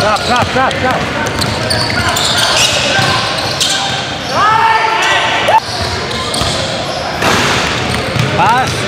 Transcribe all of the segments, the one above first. Stop. Pass.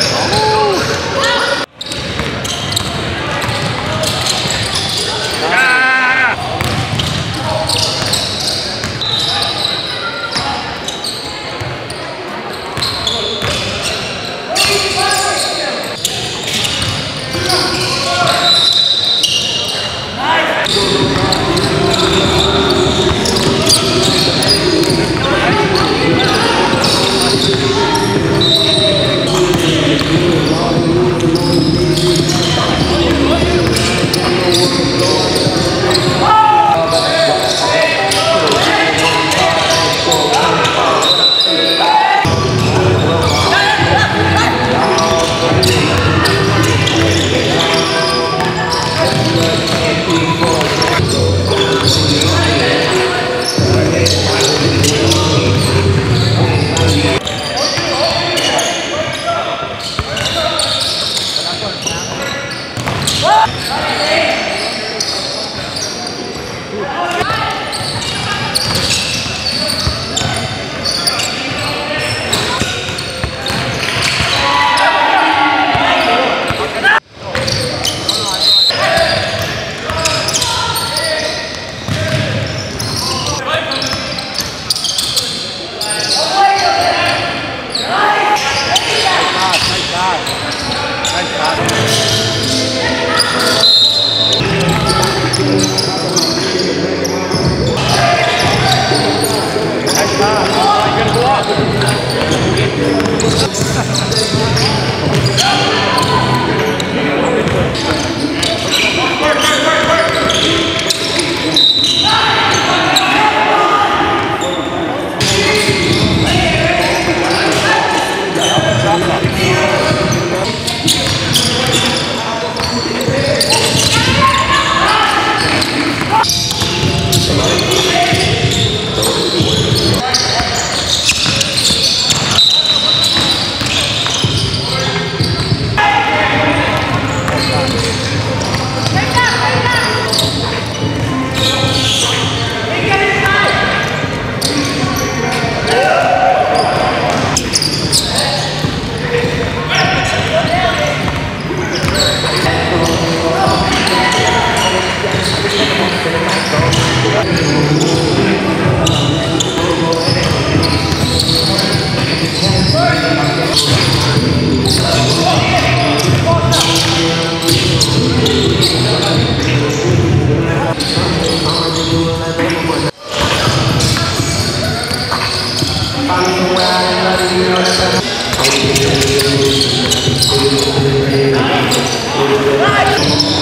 Nice!